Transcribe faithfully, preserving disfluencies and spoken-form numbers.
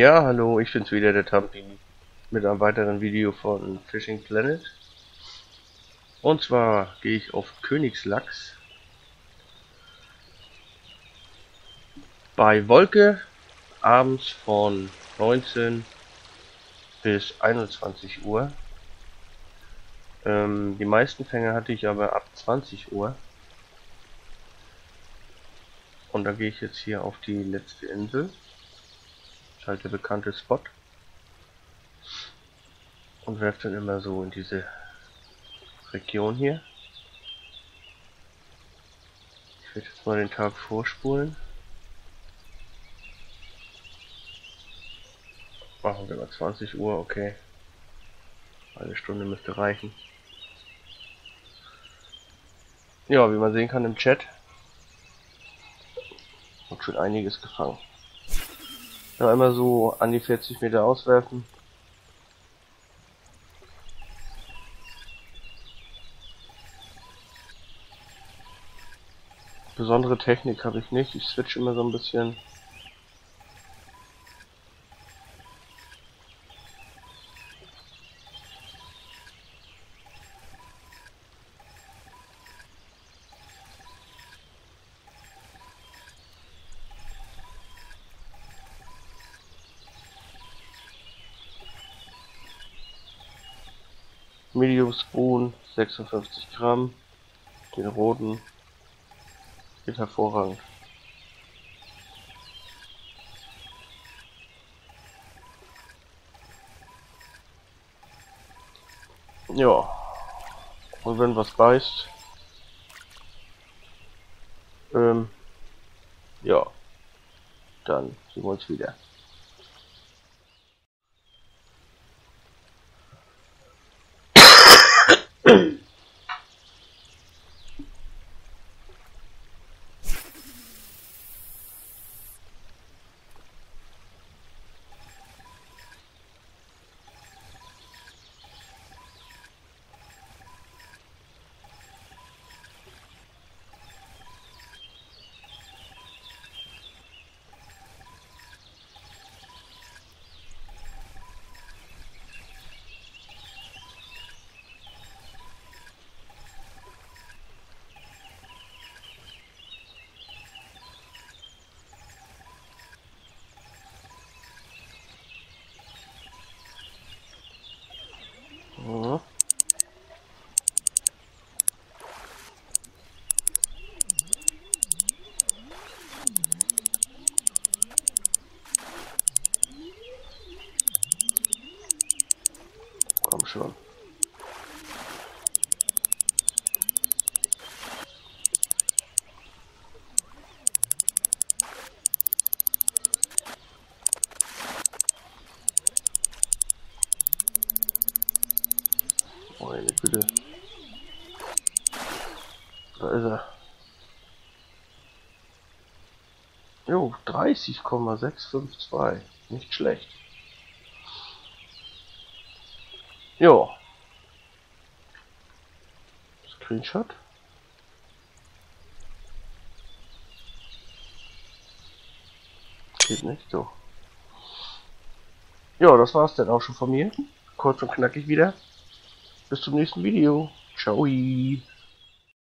Ja, hallo, ich bin's wieder, der Tampee, mit einem weiteren Video von Fishing Planet. Und zwar gehe ich auf Königslachs. Bei Wolke abends von neunzehn bis einundzwanzig Uhr. Ähm, die meisten Fänge hatte ich aber ab zwanzig Uhr. Und da gehe ich jetzt hier auf die letzte Insel. Das ist halt der bekannte Spot. Und werfe dann immer so in diese Region hier. Ich werde jetzt mal den Tag vorspulen. Machen wir mal zwanzig Uhr, okay. Eine Stunde müsste reichen. Ja, wie man sehen kann im Chat, hat schon einiges gefangen. Dann einmal so an die vierzig Meter auswerfen. Besondere Technik habe ich nicht, ich switch immer so ein bisschen. Medium Spoon, sechsundfünfzig Gramm, den roten, geht hervorragend. Ja, und wenn was beißt, ähm, ja, dann sehen wir uns wieder. Komm schon. Meine Güte. Da ist er. Jo, dreißig Komma sechs fünf zwei. Nicht schlecht. Jo. Screenshot. Geht nicht so. Ja, das war's dann auch schon von mir. Kurz und knackig wieder. Bis zum nächsten Video. Ciao.